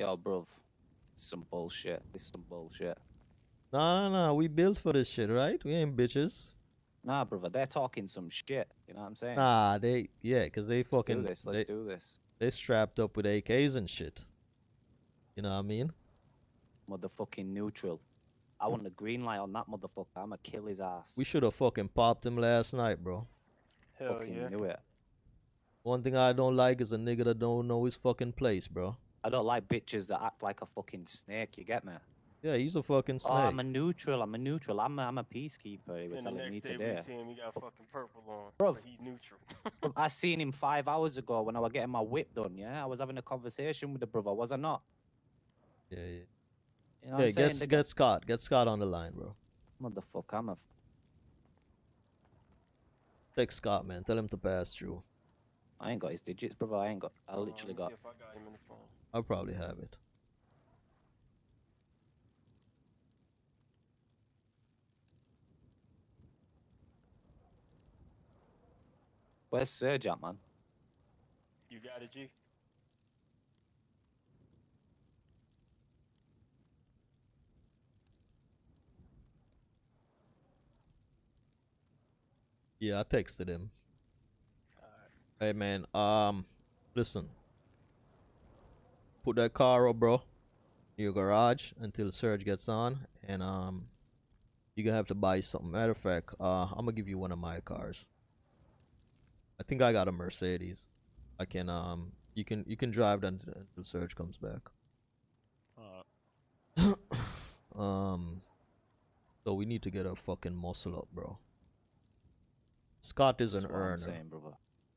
Yo, bruv. Some bullshit. This is some bullshit. No. We built for this shit, right? We ain't bitches. Nah, brother. They're talking some shit. You know what I'm saying? Nah, because they fucking... Let's do this. They strapped up with AKs and shit. You know what I mean? Motherfucking neutral. I want the green light on that motherfucker. I'ma kill his ass. We should have fucking popped him last night, bro. Hell fucking yeah. Knew it. One thing I don't like is a nigga that don't know his fucking place, bro. I don't like bitches that act like a fucking snake. You get me? Yeah, he's a fucking snake. Oh, I'm a neutral. I'm a peacekeeper. He was telling me today. We see him, he got fucking purple on. Bro, he's neutral. I seen him 5 hours ago when I was getting my whip done. Yeah, I was having a conversation with the brother. Was I not? Yeah, yeah. You know what I'm saying? Get Scott. Get Scott on the line, bro. Motherfucker, Take Scott, man. Tell him to pass through. I ain't got his digits, brother. I literally got. I'll probably have it. Where's Serge at, man? You got it, G. Yeah, I texted him. Right. Hey, man. Listen. Put that car up, bro. In your garage until Serge gets on, and you're gonna have to buy something. Matter of fact, I'm gonna give you one of my cars. I think I got a Mercedes. I can you can drive that until Serge comes back. So we need to get our fucking muscle up, bro. Scott is an earner. Saying,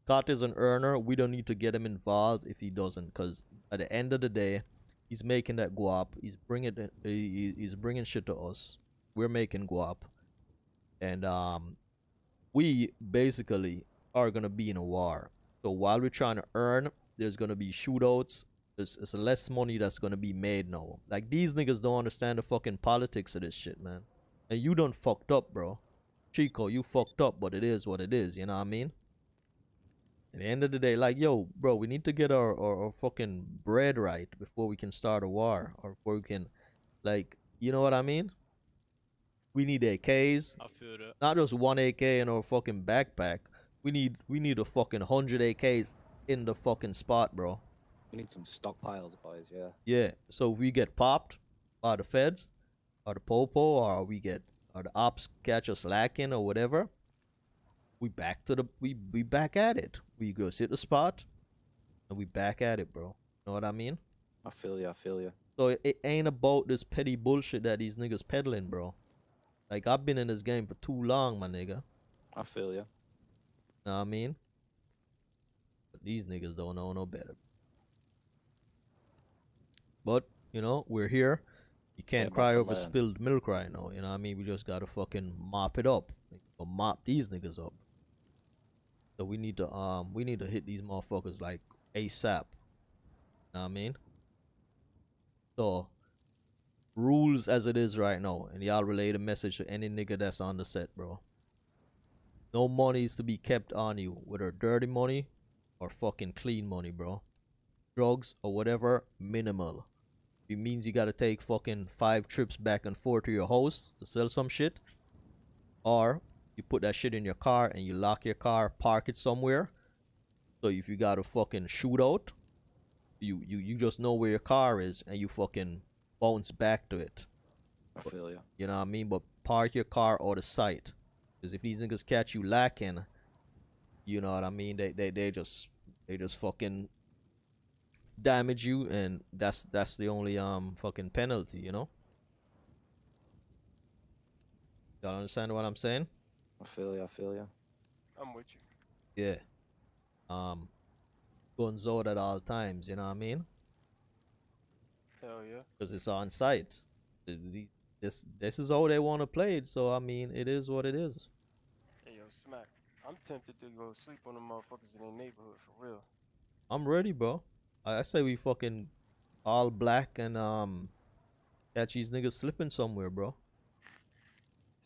Scott is an earner. We don't need to get him involved if he doesn't, cause at the end of the day, he's making that guap. He's bringing shit to us. We're making guap, and we basically are gonna be in a war. So while we're trying to earn, there's gonna be shootouts. There's less money that's gonna be made now. Like, these niggas don't understand the fucking politics of this shit, man. And you done fucked up, bro. Chico, you fucked up, but it is what it is, you know what I mean? At the end of the day, like, yo, bro, we need to get our fucking bread right before we can start a war, or before we can, like, you know what I mean? We need AKs. I feel that. Not just one AK in our fucking backpack. We need a fucking 100 AKs in the fucking spot, bro. We need some stockpiles, boys, yeah. Yeah, so we get popped by the feds, or the popo, or the ops catch us lacking, or whatever. We back at it. We go sit the spot, and we back at it, bro. Know what I mean? I feel you. I feel you. So it ain't about this petty bullshit that these niggas peddling, bro. Like, I've been in this game for too long, my nigga. I feel you. Know what I mean? But these niggas don't know no better. But, you know, we're here. You can't cry over spilled milk right now. You know what I mean? We just gotta fucking mop it up. Or mop these niggas up. So we need to hit these motherfuckers like ASAP. Know what I mean? So, rules as it is right now. And y'all relay the message to any nigga that's on the set, bro. No money is to be kept on you, whether dirty money or fucking clean money, bro. Drugs or whatever, minimal. It means you gotta take fucking 5 trips back and forth to your house to sell some shit. Or you put that shit in your car and you lock your car, park it somewhere. So if you got a fucking shootout, you just know where your car is and you fucking bounce back to it. I feel you. You know what I mean? But park your car out of sight. Because if these niggas catch you lacking, you know what I mean, they just fucking damage you, and that's the only fucking penalty, you know? Y'all understand what I'm saying? I feel you, I feel you. I'm with you. Yeah. Guns out at all times, you know what I mean? Hell yeah. Because it's on site. This is how they want to play it, so I mean, it is what it is. Hey, yo, Smack. I'm tempted to go sleep on the motherfuckers in their neighborhood, for real. I'm ready, bro. I say we fucking all black and catch these niggas slipping somewhere, bro.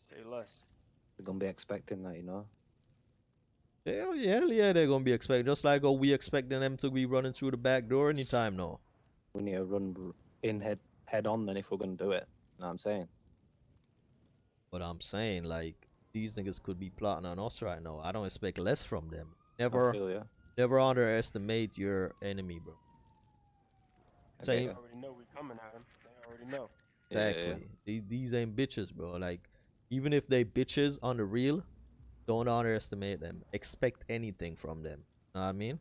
Say less. They're gonna be expecting that, you know? Hell yeah, they're gonna be expecting. Just like we expecting them to be running through the back door anytime now. We need to run in head on then if we're going to do it. You know what I'm saying? But I'm saying, like, these niggas could be plotting on us right now. I don't expect less from them. Never underestimate your enemy, bro. They already know we're coming at them. They already know. Exactly. Yeah, yeah. These ain't bitches, bro. Like, even if they bitches on the real, don't underestimate them. Expect anything from them. Know what I mean?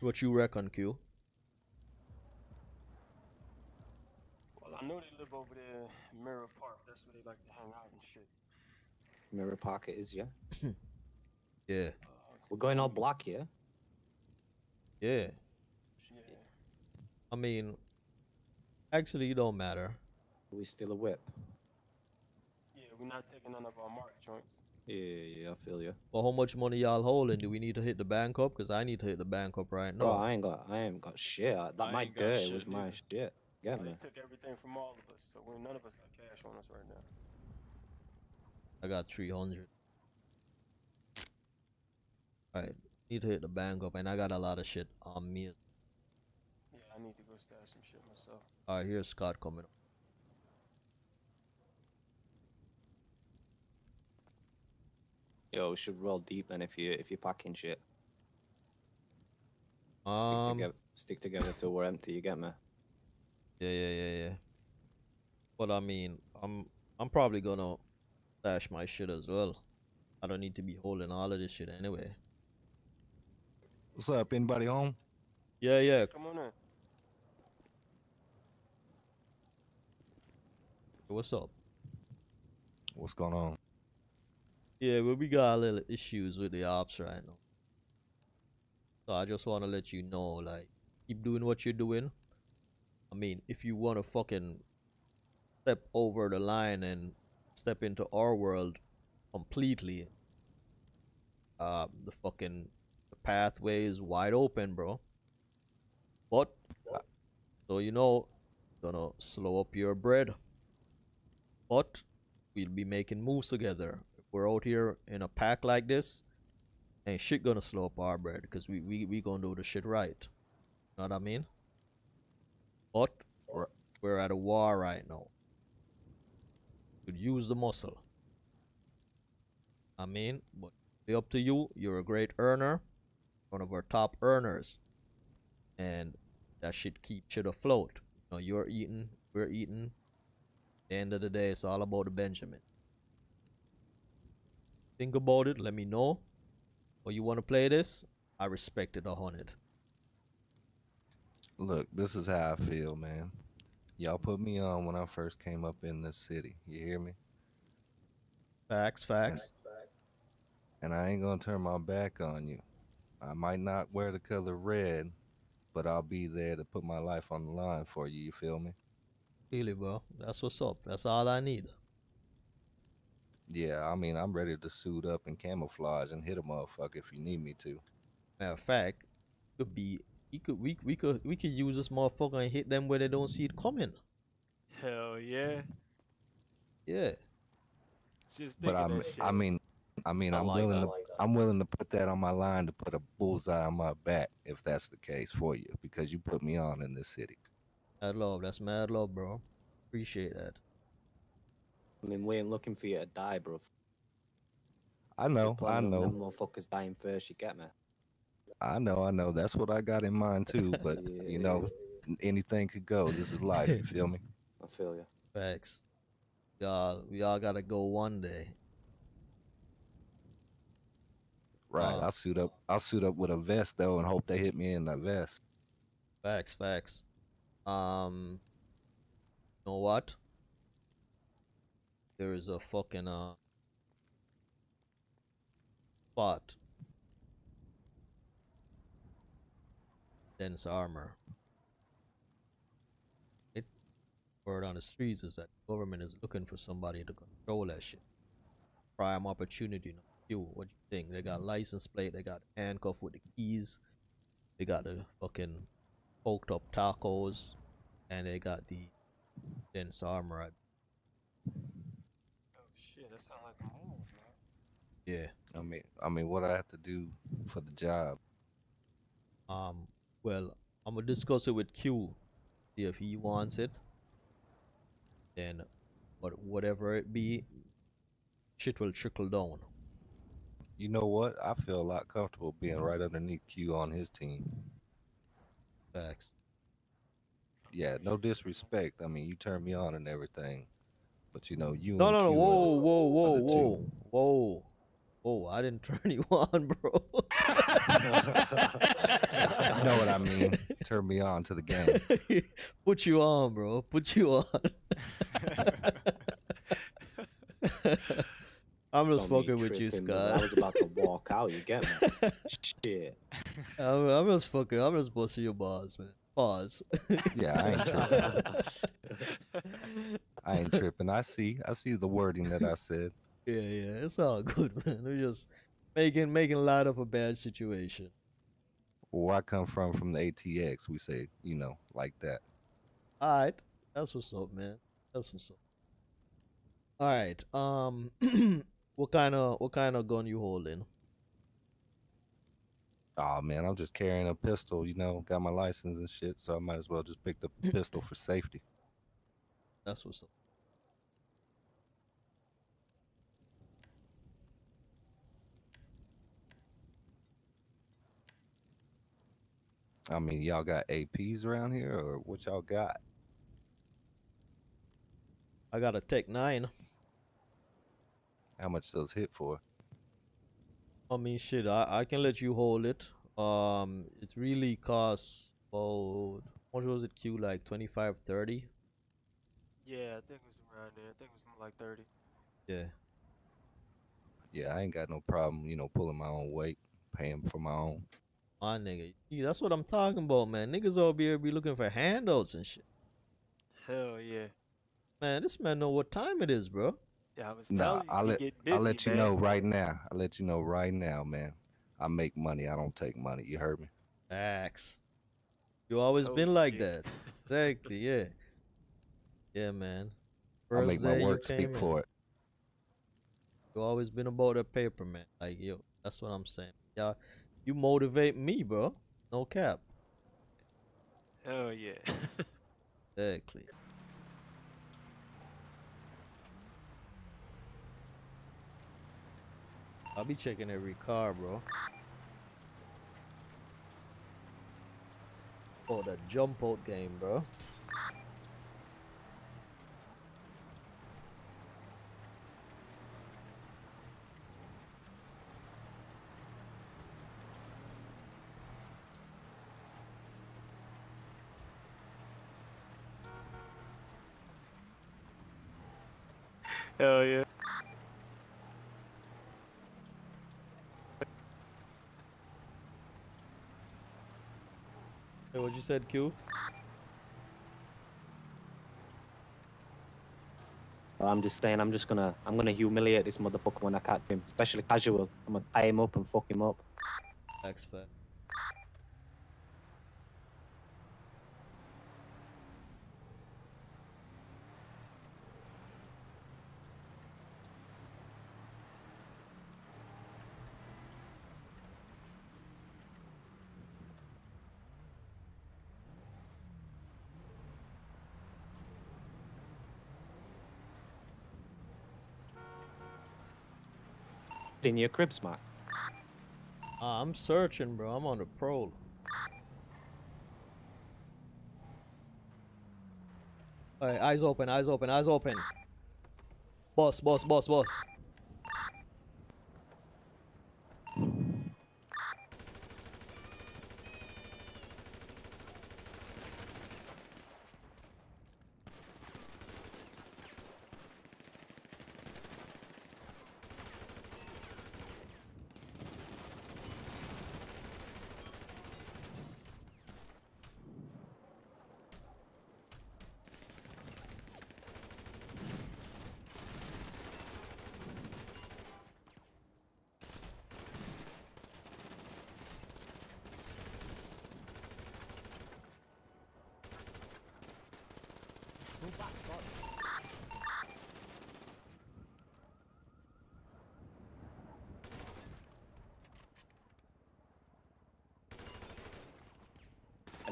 What you reckon, Q? Well, I know they live over there in Mirror Park. That's where they like to hang out and shit. Mirror Park it is, yeah? Yeah. We're going all black, yeah? Yeah. Yeah. I mean, actually, it don't matter. We still a whip. Yeah, we're not taking none of our mark joints. Yeah, I feel you. Well, how much money y'all holding? Do we need to hit the bank up? Because I need to hit the bank up right now. Bro, I ain't got shit. My dirt was my shit. Yeah, man. They took everything from all of us, so none of us got cash on us right now. I got 300. Alright, need to hit the bank up, and I got a lot of shit on me. Yeah, I need to go stash some shit myself. Alright, here's Scott coming up. Yo, we should roll deep then if you're packing shit. Stick together till we're empty, you get me? Yeah. But I mean, I'm probably gonna stash my shit as well. I don't need to be holding all of this shit anyway. What's up, anybody home? Yeah. Come on in. What's up? What's going on? Yeah, but we got a little issues with the ops right now. So I just want to let you know, like, keep doing what you're doing. I mean, if you want to fucking step over the line and step into our world completely, the pathway is wide open, bro. But, so you know, gonna slow up your bread. But, we'll be making moves together. We're out here in a pack like this, ain't shit gonna slow up our bread, because we gonna do the shit right. Know what I mean? But we're at a war right now. Could use the muscle. I mean, but it's up to you. You're a great earner, one of our top earners, and that shit keep shit afloat. You know, you're eating, we're eating. At the end of the day, it's all about the Benjamin. Think about it, let me know. Or you want to play this? I respect it 100. Look, this is how I feel, man. Y'all put me on when I first came up in this city. You hear me? Facts. And I ain't going to turn my back on you. I might not wear the color red, but I'll be there to put my life on the line for you. You feel me? Feel it, bro. That's what's up. That's all I need. Yeah, I mean, I'm ready to suit up and camouflage and hit a motherfucker if you need me to. Matter of fact, we could use this motherfucker and hit them where they don't see it coming. Hell yeah. Yeah. Just think of that shit. I mean, I'm willing to put that on my line to put a bullseye on my back if that's the case for you, because you put me on in this city. Mad love, that's mad love, bro. Appreciate that. I mean, we ain't looking for you to die, bro. I know. Them motherfuckers dying first, you get me? I know. That's what I got in mind, too. But, yeah, you know, anything could go. This is life, you feel me? I feel you. Facts. We all got to go one day. Right. I'll suit up with a vest, though, and hope they hit me in that vest. Facts. You know what? There is a fucking spot. Dense armor. It word on the streets is that the government is looking for somebody to control that shit. Prime opportunity. What you think? They got license plate, they got handcuff with the keys, they got the fucking poked up tacos, and they got the dense armor. That sounds like a move, man. Yeah. I mean, what I have to do for the job? Well, I'm gonna discuss it with Q. See if he wants it. Then, but whatever it be, shit will trickle down. You know what? I feel a lot comfortable being right underneath Q on his team. Facts. Yeah, no disrespect. I mean, you turn me on and everything, but you know you. No, Q whoa. Oh, I didn't turn you on, bro. You know what I mean? Turn me on to the game. Put you on, bro. Put you on. I'm just fucking with you, Scott. I was about to walk out. You get me? Shit. I'm just fucking. I'm just busting your balls, man. Pause. Yeah, I ain't tripping. I ain't tripping. I see the wording that I said. Yeah, it's all good, man. We're just making light of a bad situation. Where I come from the ATX, we say, you know, like that. All right, that's what's up, man. That's what's up. All right, what kind of gun you holding? Oh man, I'm just carrying a pistol. You know, got my license and shit, so I might as well just pick the pistol for safety. That's what's up. I mean, y'all got APs around here, or what y'all got? I got a Tech 9. How much does hit for? I mean, shit, I can let you hold it. It really costs about, what was it, Q, like 25, 30? Yeah, I think it was around there. I think it was more like 30. Yeah. Yeah, I ain't got no problem, you know, pulling my own weight, paying for my own. My nigga, that's what I'm talking about, man. Niggas over here be looking for handouts and shit. Hell yeah. Man, this man know what time it is, bro. Yeah, I was telling you, I'll let you know right now. I'll let you know right now, man. I make money. I don't take money. You heard me? Facts. You always been like that. Exactly, yeah. Yeah, man. I make my work speak for it. You always been about a paper, man. Like, yo, that's what I'm saying. Yeah. You motivate me, bro. No cap. Hell yeah. Exactly. I'll be checking every car, bro. Oh, that jump out game, bro. Hell yeah. Hey, what you said, Q? I'm just saying, I'm gonna humiliate this motherfucker when I catch him, especially casual. I'm gonna tie him up and fuck him up. Excellent. In your crib, Mark. I'm searching, bro. I'm on the prowl. All right, eyes open, eyes open, eyes open. Boss.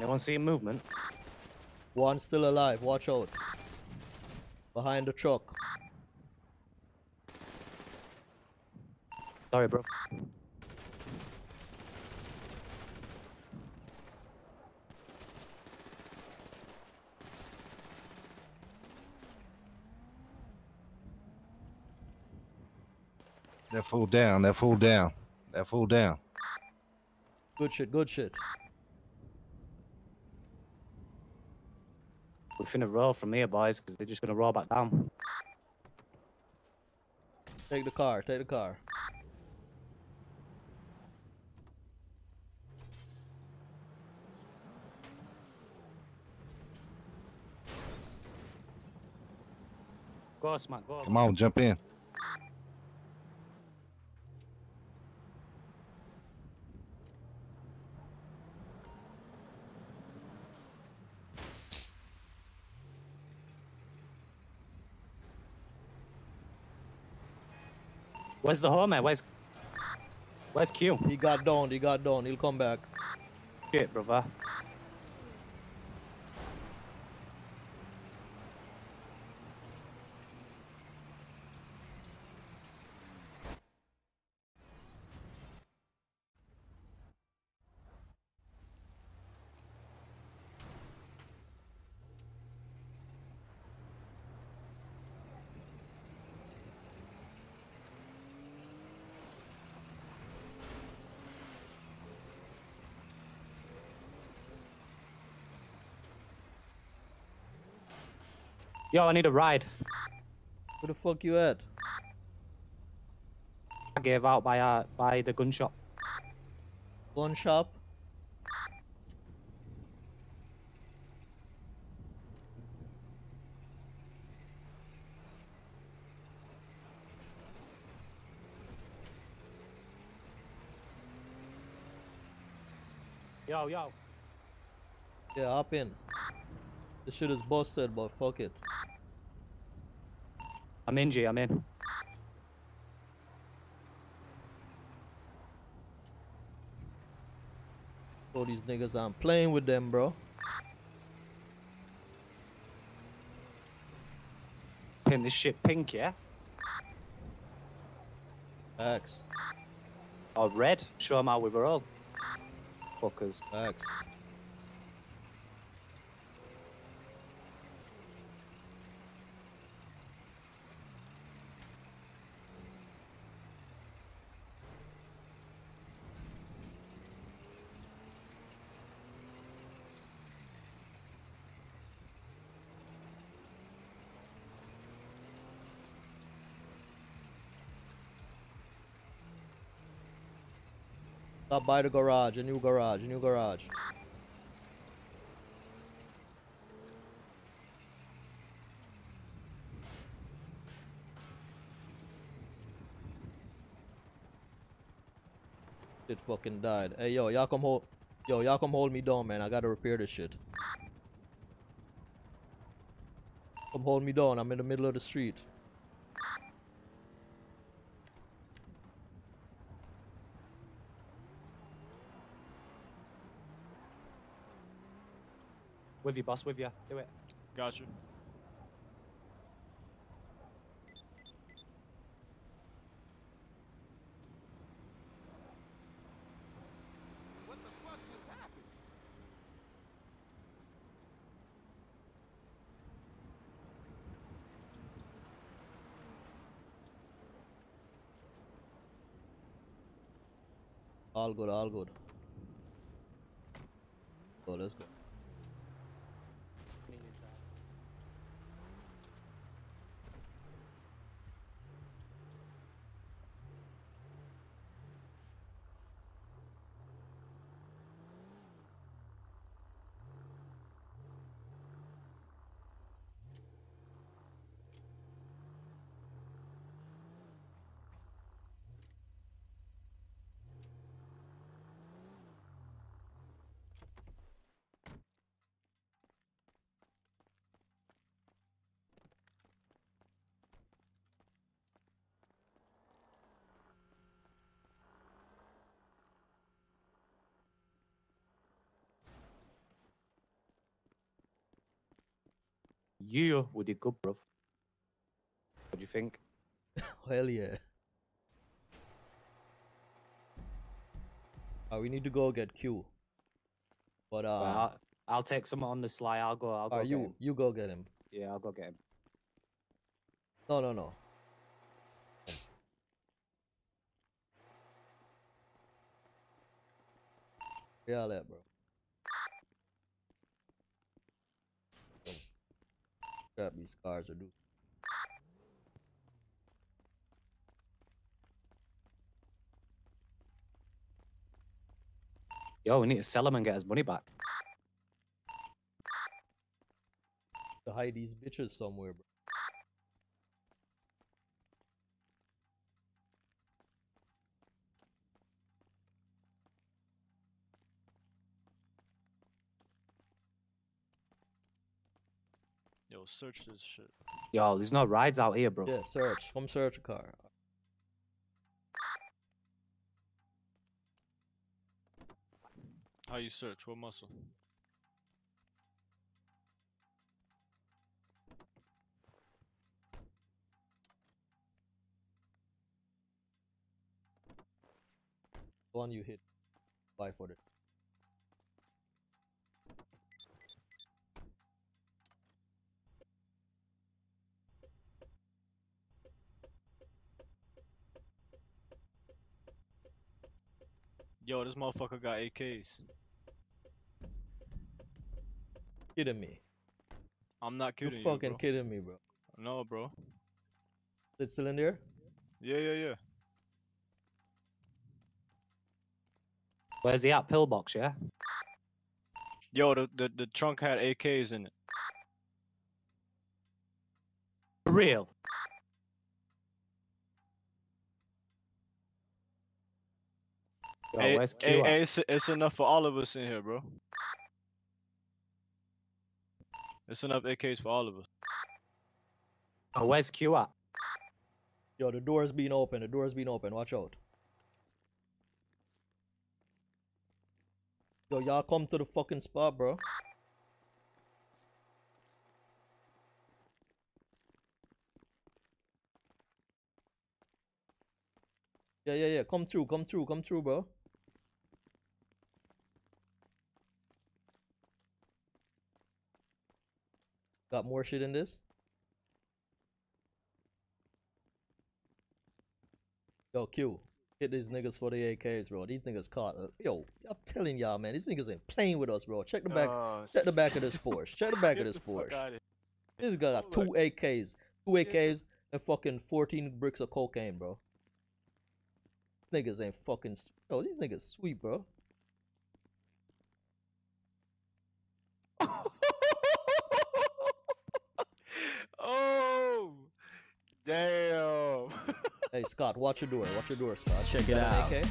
Anyone see movement? One still alive, watch out. Behind the truck. Sorry, bro. They're full down, they're full down. They're full down. Good shit, good shit. We're finna roll from here, boys, because they're just gonna roll back down. Take the car, take the car. Go, Smack, go. Come on, jump in. Where's the home man? Where's Q? He got down, he got down. He'll come back. Shit, brother. Yo, I need a ride. Where the fuck you at? I gave out by the gun shop. Gun shop? Yo, yo. Yeah, hop in. This shit is busted, but fuck it. I'm in, G, I'm in. All these niggas, I'm playing with them, bro. Pin this shit pink, yeah? X. Or red, show them how we were all. Fuckers. X. Stop by the garage, a new garage, a new garage. Shit fucking died. Hey yo, y'all come hold. Yo, y'all come hold me down, man. I gotta repair this shit. Come hold me down. I'm in the middle of the street. With you, boss, with you. Do it. Gotcha. What the fuck just happened? All good, all good. Oh, let's go. Yeah, we did good, bruv. What do you think? Hell yeah. We need to go get Q. But I'll take someone on the sly. I'll go. Get him. You go get him. Yeah, I'll go get him. No. Yeah, that, bro. Grab these cars, or do. Yo, we need to sell him and get his money back. To hide these bitches somewhere, bro. Yo, search this shit. Yo, there's no rides out here, bro. Yeah, search. Come search a car. How you search? What muscle? The one you hit. Buy for it. Yo, this motherfucker got AKs. Kidding me? I'm not kidding you. Fucking kidding me, bro. No, bro. It's still in there? Yeah. Where's he at? Pillbox, yeah? Yo, the trunk had AKs in it. For real? Yo, it's enough for all of us in here, bro. It's enough AKs for all of us. Oh, where's Q at? Yo, the door's being open. Watch out. Yo, y'all come to the fucking spot, bro. Yeah. Come through, bro. Got more shit in this? Yo, Q. Hit these niggas for the AKs, bro. These niggas caught. Yo, I'm telling y'all, man. These niggas ain't playing with us, bro. Check the back. Oh, check the back of this Porsche. This guy got two AKs. And fucking 14 bricks of cocaine, bro. Niggas ain't fucking. Yo, these niggas sweet, bro. Oh, damn. Hey, Scott, watch your door, Scott. Check it out. AK?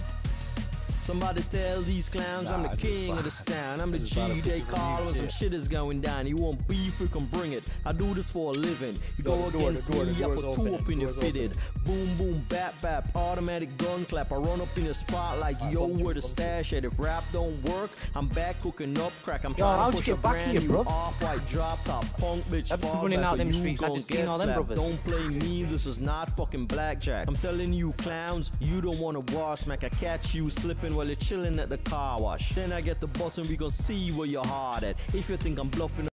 Somebody tell these clowns I'm the king of the sound. I'm the G, they call when some shit is going down. You want beef, you can bring it. I do this for a living. You go against me, I put two up in your fitted. Boom, boom, bap, bap, automatic gun clap. I run up in the spotlight, yo, where the stash at? If rap don't work, I'm back cooking up crack. I'm trying to push a brand new off-white drop top. Punk bitch, fall back, you gon' get slapped. Don't play me, this is not fucking blackjack. I'm telling you clowns, you don't want to war smack. I catch you slipping while you're chilling at the car wash. Then I get the bus and we gon' see where you're hard at. If you think I'm bluffing